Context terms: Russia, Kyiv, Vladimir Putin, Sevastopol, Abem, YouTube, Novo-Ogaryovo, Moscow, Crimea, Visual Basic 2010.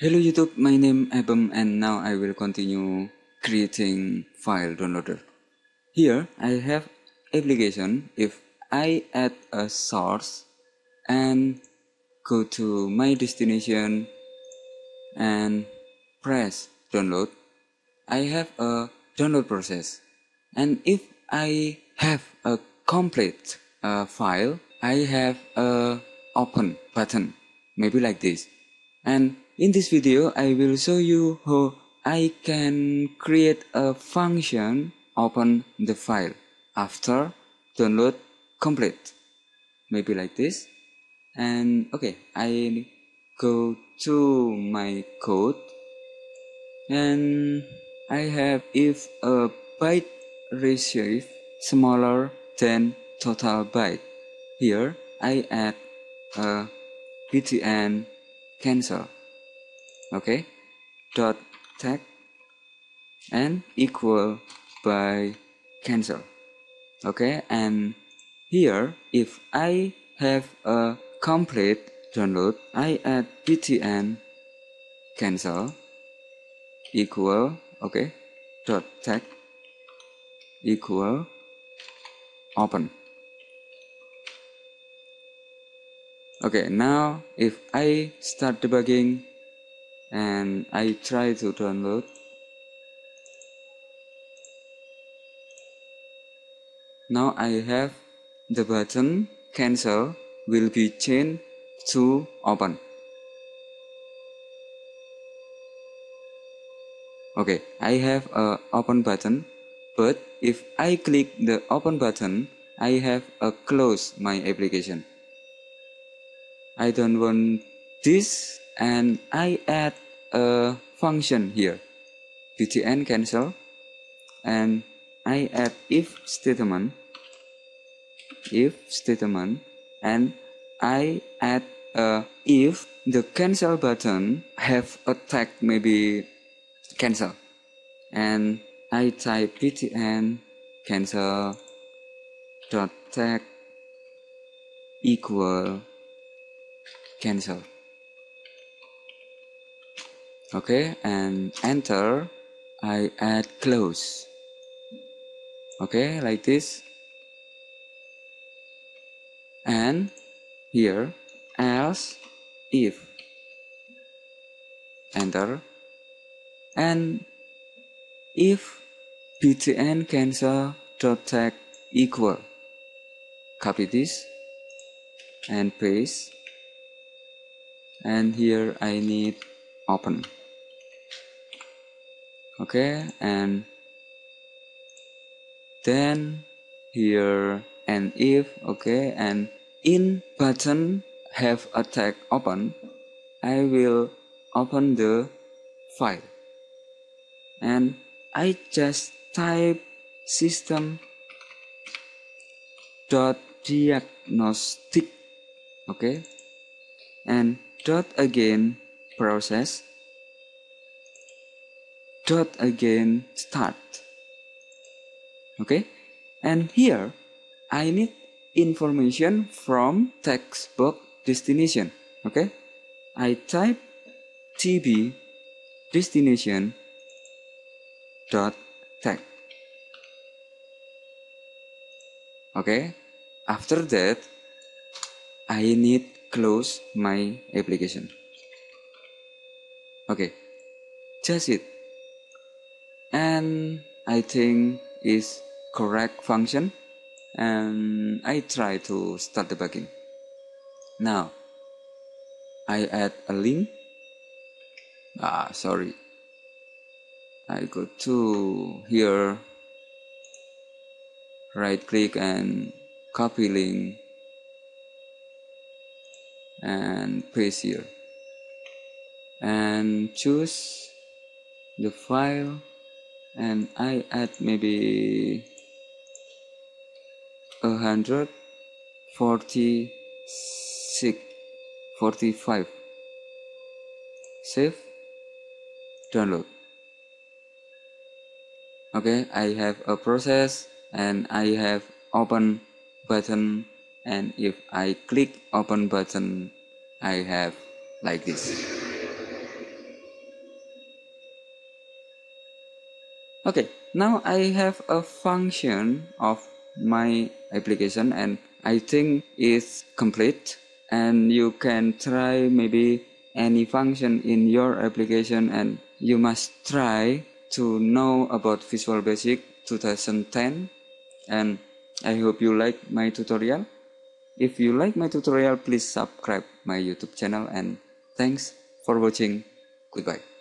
Hello YouTube, my name Abem and now I will continue creating file downloader. Here I have application. If I add a source and go to my destination and press download, I have a download process. And if I have a complete file, I have a open button, maybe like this. And in this video, I will show you how I can create a function open the file after download complete, maybe like this. And okay, I go to my code and I have if a byte received smaller than total byte. Here I add a btn cancel. Okay, dot tag and equal by cancel. Okay, and here if I have a complete download, I add btn cancel equal, okay, dot tag equal open. Okay, now if I start debugging and I try to download, now I have the button cancel will be changed to open. Okay, I have a open button, but if I click the open button, I have a close my application. I don't want this. And I add a function here, btn cancel, and I add if statement, and I add a if the cancel button have a tag, maybe cancel, and I type btn cancel dot tag equal cancel. Okay, and enter, I add close. Okay, like this. And here, else, if. Enter. And if btn cancel dot tag equal. Copy this. And paste. And here I need open. Okay, and then here and if, okay, and in button have a tag open, I will open the file and I just type system.diagnostic, okay, and dot again process dot again start. Okay, and here I need information from text box destination. Okay, I type tb destination dot tag. Okay, after that I need close my application. Okay, just it. And I think is correct function, and I try to start debugging. Now I add a link. Sorry, I go to here, right click and copy link and paste here and choose the file. And I add maybe 145. Save, download. Okay, I have a process and I have open button, and if I click open button, I have like this. Okay, now I have a function of my application and I think it's complete, and you can try maybe any function in your application, and you must try to know about Visual Basic 2010. And I hope you like my tutorial. If you like my tutorial, please subscribe my YouTube channel, and thanks for watching. Goodbye.